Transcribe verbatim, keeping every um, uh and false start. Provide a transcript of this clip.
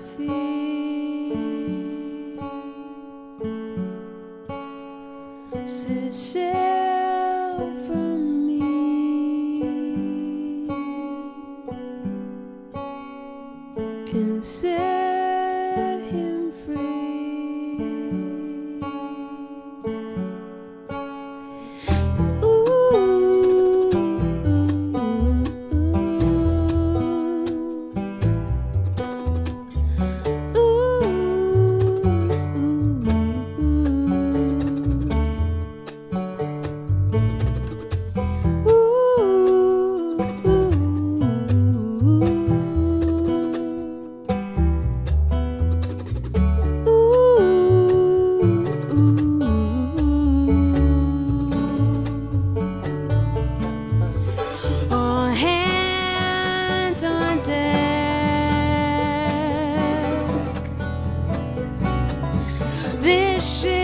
feet. Set sail from me and set him free. Shit.